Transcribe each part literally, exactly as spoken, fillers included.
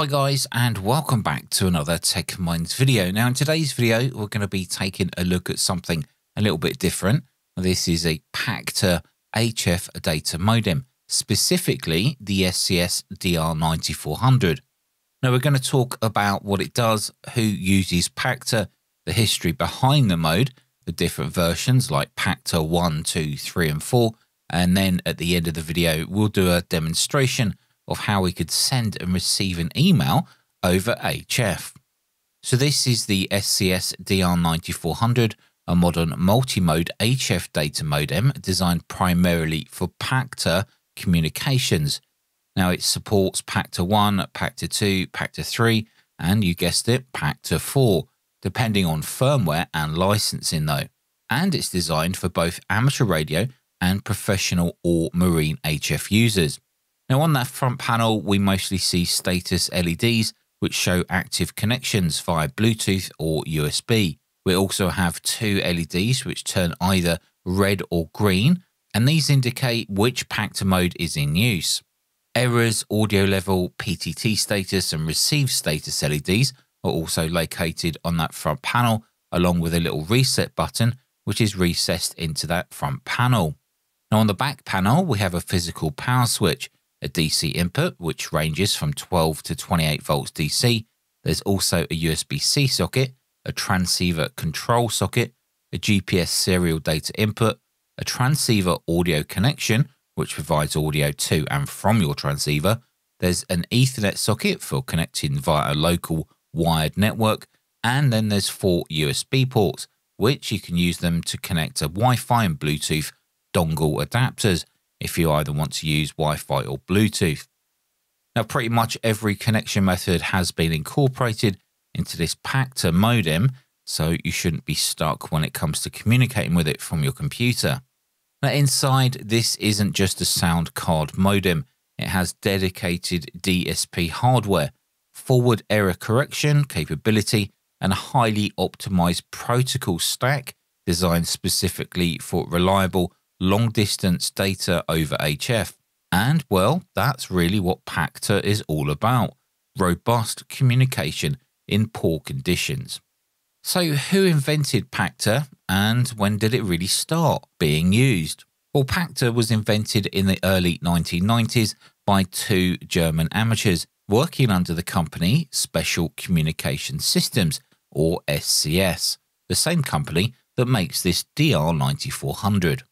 Hi guys, and welcome back to another Tech Minds video. Now in today's video, we're going to be taking a look at something a little bit different. This is a Pactor H F data modem, specifically the S C S D R ninety-four hundred. Now we're going to talk about what it does, who uses Pactor, the history behind the mode, the different versions like Pactor one, two, three and four, and then at the end of the video we'll do a demonstration of how we could send and receive an email over H F. So this is the S C S D R ninety-four hundred, a modern multi-mode H F data modem designed primarily for Pactor communications. Now it supports Pactor one, Pactor two, Pactor three, and you guessed it, Pactor four, depending on firmware and licensing though. And it's designed for both amateur radio and professional or marine H F users. Now on that front panel, we mostly see status L E Ds, which show active connections via Bluetooth or U S B. We also have two L E Ds which turn either red or green, and these indicate which Pactor mode is in use. Errors, audio level, P T T status and receive status L E Ds are also located on that front panel, along with a little reset button, which is recessed into that front panel. Now on the back panel, we have a physical power switch, a D C input, which ranges from twelve to twenty-eight volts D C. There's also a U S B C socket, a transceiver control socket, a G P S serial data input, a transceiver audio connection, which provides audio to and from your transceiver. There's an Ethernet socket for connecting via a local wired network. And then there's four U S B ports, which you can use them to connect to Wi-Fi and Bluetooth dongle adapters, if you either want to use Wi-Fi or Bluetooth. Now pretty much every connection method has been incorporated into this Pactor modem, so you shouldn't be stuck when it comes to communicating with it from your computer. Now inside, this isn't just a sound card modem, it has dedicated D S P hardware, forward error correction capability, and a highly optimized protocol stack designed specifically for reliable long distance data over H F. And well, that's really what Pactor is all about, robust communication in poor conditions. So who invented Pactor and when did it really start being used? Well, Pactor was invented in the early nineteen nineties by two German amateurs working under the company Special Communication Systems, or S C S, the same company that makes this D R ninety-four hundred.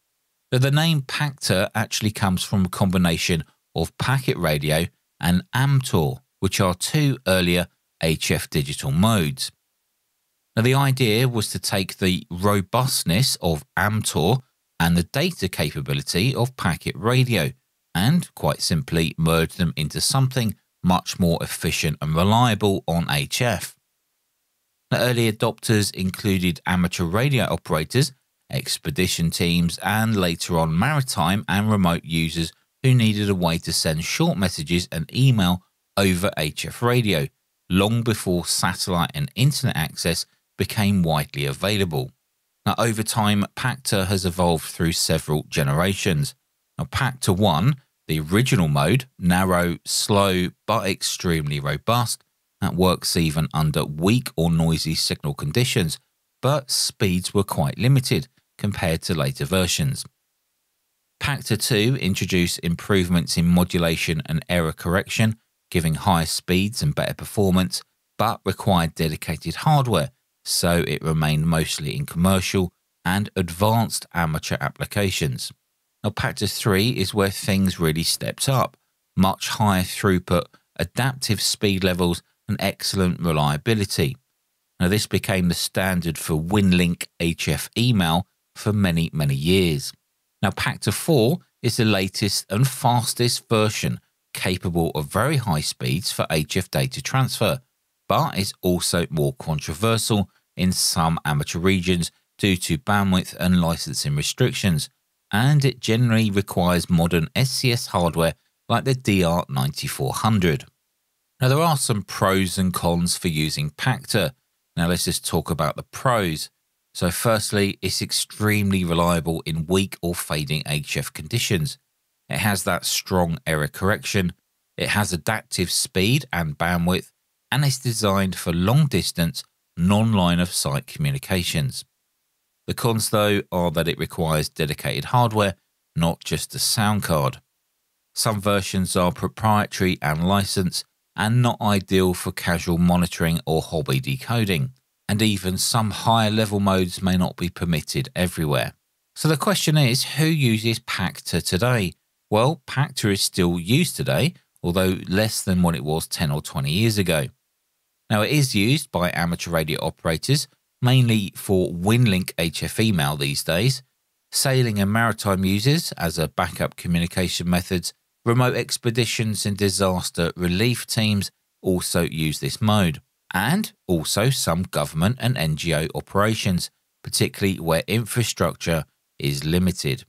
But the name Pactor actually comes from a combination of packet radio and Amtor, which are two earlier H F digital modes. Now the idea was to take the robustness of Amtor and the data capability of packet radio and quite simply merge them into something much more efficient and reliable on H F. The early adopters included amateur radio operators, expedition teams, and later on maritime and remote users who needed a way to send short messages and email over H F radio, long before satellite and internet access became widely available. Now over time, Pactor has evolved through several generations. Now Pactor one, the original mode, narrow, slow, but extremely robust, that works even under weak or noisy signal conditions, but speeds were quite limited compared to later versions. Pactor two introduced improvements in modulation and error correction, giving higher speeds and better performance, but required dedicated hardware, so it remained mostly in commercial and advanced amateur applications. Now Pactor three is where things really stepped up, much higher throughput, adaptive speed levels, and excellent reliability. Now this became the standard for Winlink H F email for many, many years. Now Pactor four is the latest and fastest version, capable of very high speeds for H F data transfer, but is also more controversial in some amateur regions due to bandwidth and licensing restrictions, and it generally requires modern S C S hardware like the D R ninety-four hundred. Now there are some pros and cons for using Pactor. Now let's just talk about the pros. So firstly, it's extremely reliable in weak or fading H F conditions. It has that strong error correction. It has adaptive speed and bandwidth and is designed for long-distance, non-line-of-sight communications. The cons, though, are that it requires dedicated hardware, not just a sound card. Some versions are proprietary and licensed and not ideal for casual monitoring or hobby decoding, and even some higher-level modes may not be permitted everywhere. So the question is, who uses Pactor today? Well, Pactor is still used today, although less than what it was ten or twenty years ago. Now, it is used by amateur radio operators, mainly for Winlink H F email these days, sailing and maritime users as a backup communication methods, remote expeditions and disaster relief teams also use this mode, and also some government and N G O operations, particularly where infrastructure is limited.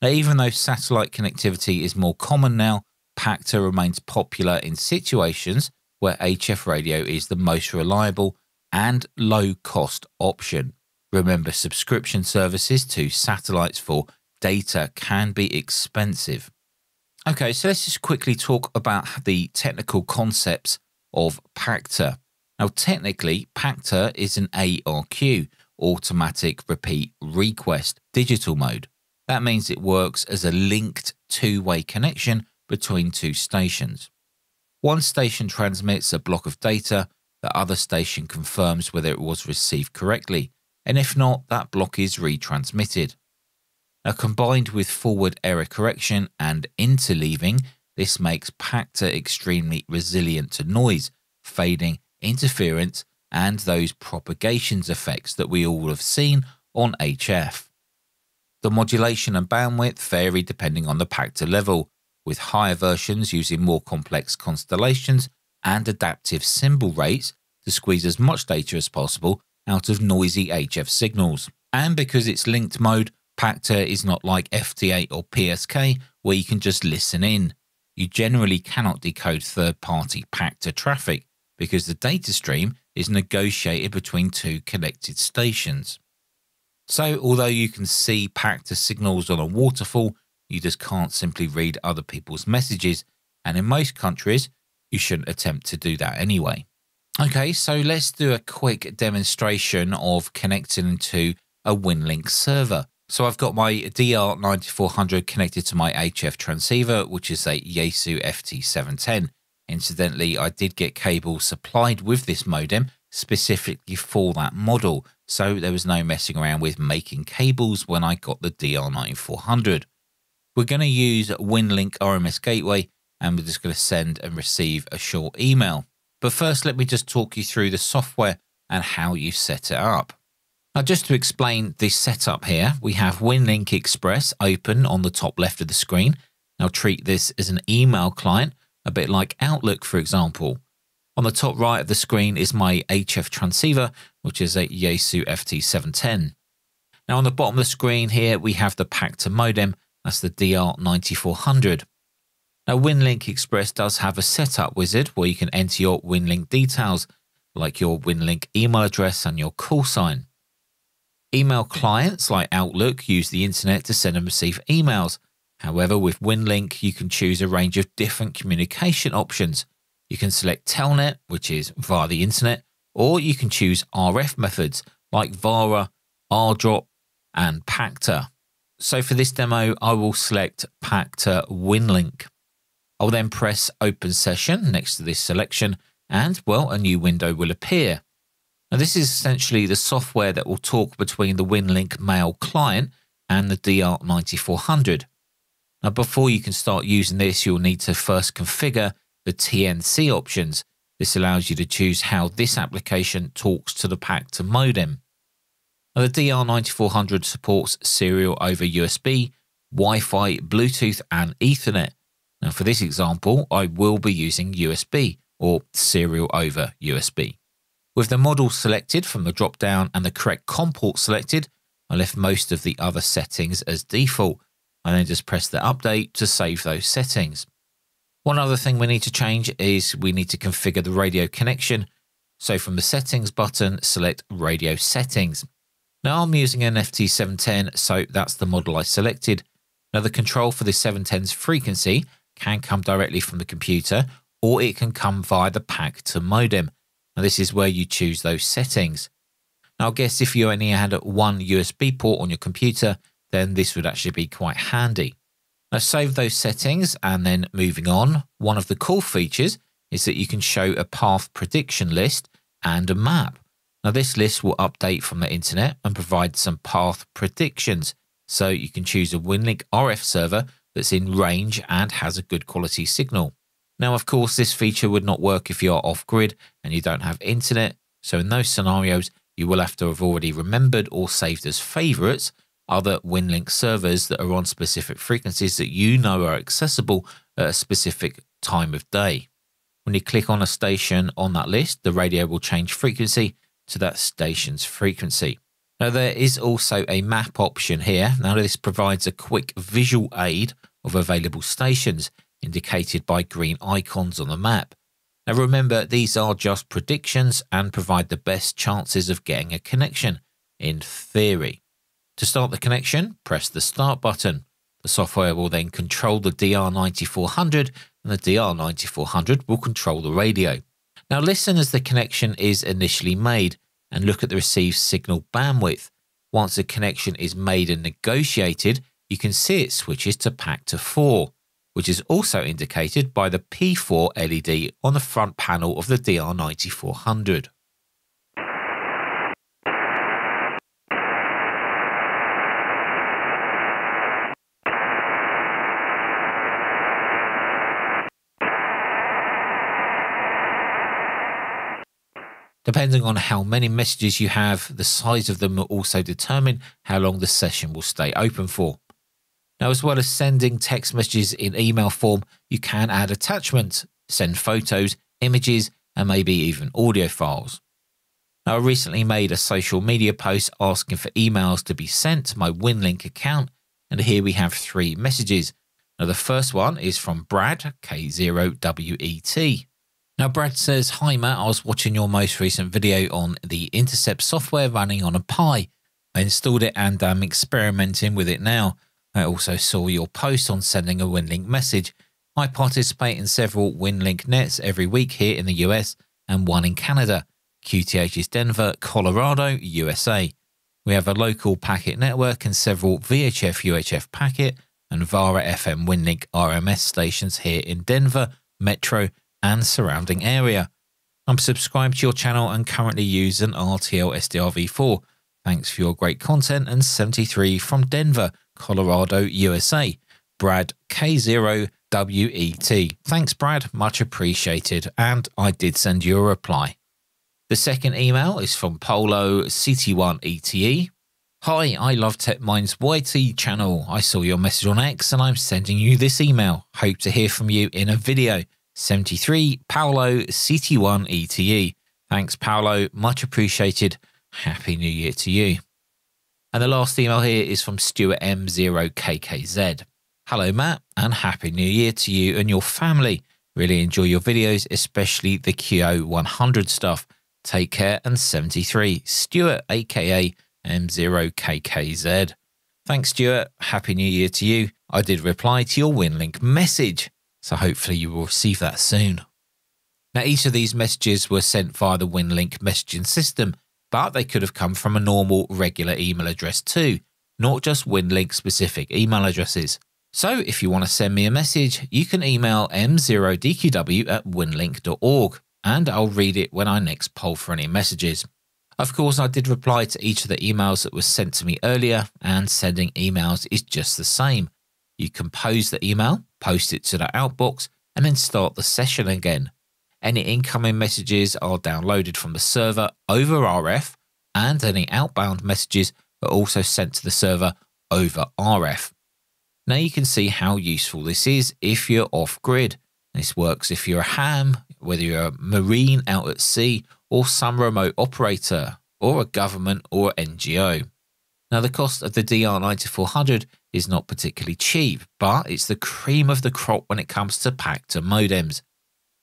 Now, even though satellite connectivity is more common now, Pactor remains popular in situations where H F radio is the most reliable and low-cost option. Remember, subscription services to satellites for data can be expensive. Okay, so let's just quickly talk about the technical concepts of Pactor. Now, technically, Pactor is an A R Q, automatic repeat request, digital mode. That means it works as a linked two-way connection between two stations. One station transmits a block of data, the other station confirms whether it was received correctly, and if not, that block is retransmitted. Now, combined with forward error correction and interleaving, this makes Pactor extremely resilient to noise, fading, interference, and those propagations effects that we all have seen on H F. The modulation and bandwidth vary depending on the Pactor level, with higher versions using more complex constellations and adaptive symbol rates to squeeze as much data as possible out of noisy H F signals. And because it's linked mode, Pactor is not like F T eight or P S K where you can just listen in. You generally cannot decode third-party Pactor traffic because the data stream is negotiated between two connected stations. So although you can see Pactor signals on a waterfall, you just can't simply read other people's messages, and in most countries, you shouldn't attempt to do that anyway. Okay, so let's do a quick demonstration of connecting to a Winlink server. So I've got my D R ninety-four hundred connected to my H F transceiver, which is a Yaesu F T seven ten. Incidentally, I did get cable supplied with this modem specifically for that model, so there was no messing around with making cables when I got the D R ninety-four hundred. We're going to use Winlink R M S Gateway, and we're just going to send and receive a short email. But first, let me just talk you through the software and how you set it up. Now, just to explain the setup here, we have Winlink Express open on the top left of the screen. Now, treat this as an email client, a bit like Outlook, for example. On the top right of the screen is my H F transceiver, which is a Yaesu F T seven ten. Now, on the bottom of the screen here, we have the Pactor modem. That's the D R ninety-four hundred. Now, Winlink Express does have a setup wizard where you can enter your Winlink details, like your Winlink email address and your call sign. Email clients like Outlook use the internet to send and receive emails. However, with Winlink, you can choose a range of different communication options. You can select Telnet, which is via the internet, or you can choose R F methods like VARA, Ardop, and Pactor. So for this demo, I will select Pactor Winlink. I'll then press Open Session next to this selection, and, well, a new window will appear. Now, this is essentially the software that will talk between the Winlink mail client and the D R ninety-four hundred. Now, before you can start using this, you'll need to first configure the T N C options. This allows you to choose how this application talks to the Pactor modem. Now, the D R ninety-four hundred supports serial over U S B, Wi-Fi, Bluetooth, and Ethernet. Now, for this example, I will be using U S B, or serial over U S B. With the model selected from the drop-down and the correct COM port selected, I left most of the other settings as default. I then just press the update to save those settings. One other thing we need to change is we need to configure the radio connection. So from the settings button, select radio settings. Now, I'm using an F T seven ten, so that's the model I selected. Now, the control for the seven ten's frequency can come directly from the computer, or it can come via the Pactor modem. Now, this is where you choose those settings. Now, I guess if you only had one U S B port on your computer, then this would actually be quite handy. Now, save those settings and then moving on. One of the cool features is that you can show a path prediction list and a map. Now, this list will update from the internet and provide some path predictions. So you can choose a Winlink R F server that's in range and has a good quality signal. Now, of course, this feature would not work if you're off-grid and you don't have internet. So in those scenarios, you will have to have already remembered or saved as favorites other Winlink servers that are on specific frequencies that you know are accessible at a specific time of day. When you click on a station on that list, the radio will change frequency to that station's frequency. Now, there is also a map option here. Now, this provides a quick visual aid of available stations, indicated by green icons on the map. Now remember, these are just predictions and provide the best chances of getting a connection, in theory. To start the connection, press the start button. The software will then control the D R nine four hundred and the D R nine four hundred will control the radio. Now listen as the connection is initially made and look at the received signal bandwidth. Once the connection is made and negotiated, you can see it switches to Pactor four. Which is also indicated by the P four L E D on the front panel of the D R nine four hundred. Depending on how many messages you have, the size of them will also determine how long the session will stay open for. Now, as well as sending text messages in email form, you can add attachments, send photos, images, and maybe even audio files. Now, I recently made a social media post asking for emails to be sent to my Winlink account, and here we have three messages. Now, the first one is from Brad, K zero W E T. Now, Brad says, "Hi, Matt, I was watching your most recent video on the Intercept software running on a Pi. I installed it and I'm experimenting with it now. I also saw your post on sending a Winlink message. I participate in several Winlink nets every week here in the U S and one in Canada. Q T H is Denver, Colorado, U S A. We have a local packet network and several V H F U H F packet and VARA F M Winlink R M S stations here in Denver, Metro and surrounding area. I'm subscribed to your channel and currently use an R T L S D R V four. Thanks for your great content and seventy-three from Denver, Colorado, U S A. Brad, K zero W E T. Thanks, Brad. Much appreciated. And I did send you a reply. The second email is from Polo, C T one E T E. Hi, I love Tech Minds Y T channel. I saw your message on X and I'm sending you this email. Hope to hear from you in a video. seventy-three, Paolo, C T one E T E. Thanks, Paolo. Much appreciated. Happy New Year to you. And the last email here is from Stuart M zero K K Z. Hello, Matt, and Happy New Year to you and your family. Really enjoy your videos, especially the Q O one hundred stuff. Take care and seventy-three, Stuart, aka M zero K K Z. Thanks, Stuart. Happy New Year to you. I did reply to your Winlink message, so hopefully you will receive that soon. Now, each of these messages were sent via the Winlink messaging system, but they could have come from a normal, regular email address too, not just Winlink-specific email addresses. So if you want to send me a message, you can email m zero d q w at winlink dot org, and I'll read it when I next poll for any messages. Of course, I did reply to each of the emails that was sent to me earlier, and sending emails is just the same. You compose the email, post it to the outbox, and then start the session again. Any incoming messages are downloaded from the server over R F, and any outbound messages are also sent to the server over R F. Now you can see how useful this is if you're off-grid. This works if you're a ham, whether you're a marine out at sea, or some remote operator, or a government or N G O. Now the cost of the D R nine four hundred is not particularly cheap, but it's the cream of the crop when it comes to Pactor modems.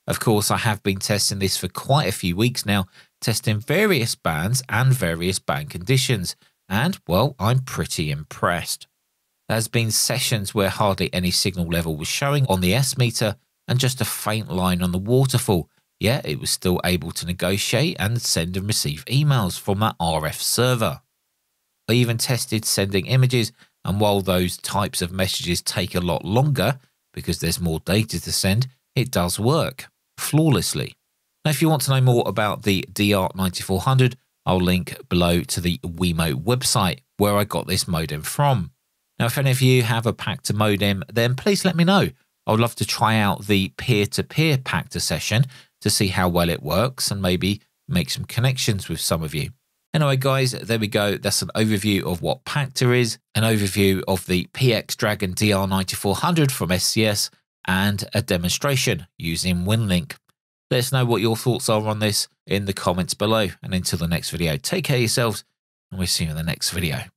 Of course, I have been testing this for quite a few weeks now, testing various bands and various band conditions, and, well, I'm pretty impressed. There's been sessions where hardly any signal level was showing on the S meter and just a faint line on the waterfall, yet it was still able to negotiate and send and receive emails from that R F server. I even tested sending images, and while those types of messages take a lot longer because there's more data to send, it does work flawlessly. Now, if you want to know more about the D R ninety-four hundred, I'll link below to the Wimo website where I got this modem from. Now, if any of you have a Pactor modem, then please let me know. I would love to try out the peer-to-peer Pactor session to see how well it works and maybe make some connections with some of you. Anyway, guys, there we go. That's an overview of what Pactor is, an overview of the P X Dragon D R ninety-four hundred from S C S, and a demonstration using Winlink. Let us know what your thoughts are on this in the comments below. And until the next video, take care of yourselves, and we'll see you in the next video.